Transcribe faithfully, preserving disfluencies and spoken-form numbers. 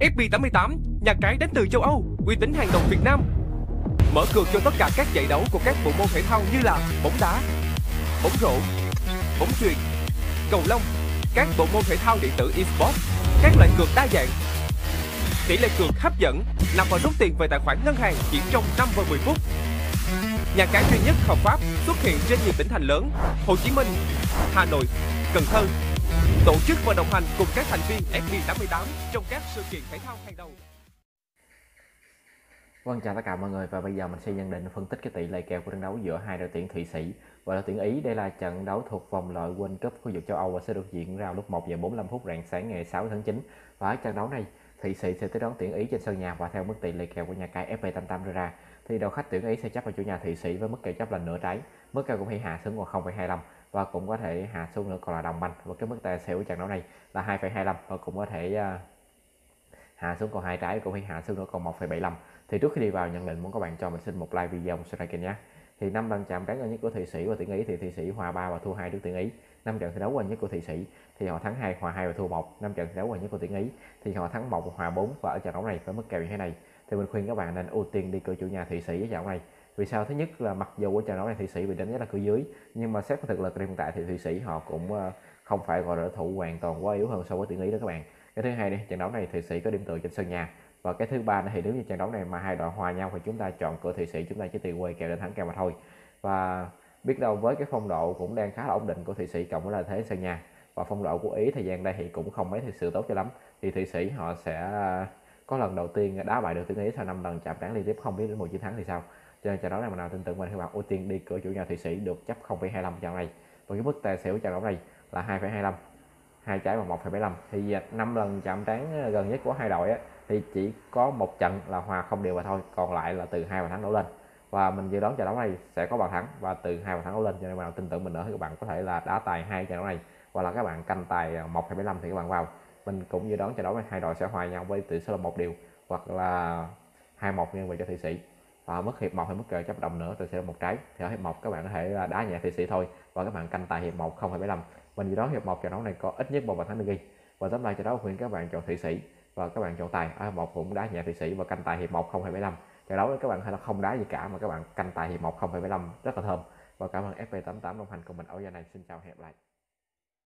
ép bê tám tám, nhà cái đến từ châu Âu, uy tín hàng đầu Việt Nam. Mở cược cho tất cả các giải đấu của các bộ môn thể thao như là bóng đá, bóng rổ, bóng chuyền, cầu lông, các bộ môn thể thao điện tử eSports, các loại cược đa dạng. Tỷ lệ cược hấp dẫn, nạp và rút tiền về tài khoản ngân hàng chỉ trong năm và mười phút. Nhà cái duy nhất hợp pháp xuất hiện trên nhiều tỉnh thành lớn: Hồ Chí Minh, Hà Nội, Cần Thơ. Tổ chức và đồng hành cùng các thành viên ép bê tám tám trong các sự kiện thể thao hàng đầu. Vâng, chào tất cả mọi người, và bây giờ mình sẽ nhận định phân tích cái tỷ lệ kèo của trận đấu giữa hai đội tuyển Thụy Sĩ và đội tuyển Ý. Đây là trận đấu thuộc vòng loại World Cup khu vực châu Âu và sẽ được diễn ra lúc một giờ bốn mươi lăm phút rạng sáng ngày sáu tháng chín. Và ở trận đấu này, Thụy Sĩ sẽ tới đón tuyển Ý trên sân nhà, và theo mức tỷ lệ kèo của nhà cái ép bê tám tám đưa ra thì đội khách tuyển Ý sẽ chấp vào chủ nhà Thụy Sĩ với mức kèo chấp là nửa trái. Mức kèo cũng hay hạ xuống còn không phẩy hai lăm và cũng có thể hạ xuống nữa còn là đồng banh, và cái mức tài xỉu trận đấu này là hai phẩy hai lăm và cũng có thể uh, hạ xuống còn hai trái, cũng hay hạ xuống nữa còn một phẩy bảy lăm. Thì trước khi đi vào nhận định, muốn các bạn cho mình xin một like video, một subscribe kênh nhé. Thì năm lần chạm trán gần nhất của Thụy Sĩ và tuyển Ý thì Thụy Sĩ hòa ba và thua hai trước tuyển Ý. Năm trận thi đấu gần nhất của Thụy Sĩ thì họ thắng hai, hòa hai và thua một. Năm trận thi đấu gần nhất của tuyển Ý thì họ thắng một, hòa bốn, và ở trận đấu này với mức kèo như thế này thì mình khuyên các bạn nên ưu tiên đi cửa chủ nhà Thụy Sĩ với trận này. Vì sao? Thứ nhất là mặc dù ở trận đấu này Thụy Sĩ bị đánh giá là cửa dưới, nhưng mà xét về thực lực hiện tại thì Thụy Sĩ họ cũng không phải gọi là đối thủ hoàn toàn quá yếu hơn so với tuyển Ý đó các bạn. Cái thứ hai, đi trận đấu này Thụy Sĩ có điểm tựa trên sân nhà, và cái thứ ba thì nếu như trận đấu này mà hai đội hòa nhau thì chúng ta chọn cửa Thụy Sĩ, chúng ta chỉ tùy quay kèo để thắng kèo mà thôi. Và biết đâu với cái phong độ cũng đang khá là ổn định của Thụy Sĩ cộng với lợi thế sân nhà, và phong độ của Ý thời gian đây thì cũng không mấy thực sự tốt cho lắm, thì Thụy Sĩ họ sẽ có lần đầu tiên đá bại được tuyển Ý sau năm lần chạm trán liên tiếp không biết đến một chiến thắng thì sao. Cho nên trận đấu này mình nào tin tưởng mình, các bạn ưu tiên đi cửa chủ nhà Thụy Sĩ được chấp không phẩy hai lăm trận này, và cái mức tài xỉu trận đấu này là hai phẩy hai lăm, hai trái và một phẩy bảy lăm. Thì năm lần chạm trán gần nhất của hai đội á, thì chỉ có một trận là hòa không đều mà thôi, còn lại là từ hai bàn thắng đổ lên, và mình dự đoán trận đấu này sẽ có bàn thắng và từ hai bàn thắng đổ lên. Cho nên bạn nào tin tưởng mình nữa thì các bạn có thể là đá tài hai trận đấu này, hoặc là các bạn canh tài một phẩy bảy lăm thì các bạn vào. Mình cũng dự đoán trận đấu này hai đội sẽ hòa nhau với tỷ số là một đều hoặc là hai một nghiêng về cho Thụy Sĩ. Và mất hiệp một hay mất kèo chấp đồng nữa thì sẽ là một trái. Thì ở hiệp một các bạn có thể đá nhẹ Thụy Sĩ thôi, và các bạn canh tài hiệp một không phẩy bảy lăm. Mình dự đoán hiệp một trận đấu này có ít nhất một bàn thắng được ghi, và tóm lại trận đấu khuyên các bạn chọn Thụy Sĩ và các bạn chọn tài. Ở hiệp một cũng đá nhẹ Thụy Sĩ và canh tài hiệp một không phẩy bảy lăm. Trận đấu các bạn hay là không đá gì cả mà các bạn canh tài hiệp một không phẩy bảy lăm rất là thơm. Và cảm ơn ép bê tám tám đồng hành cùng mình ở giờ này. Xin chào, hẹn gặp lại.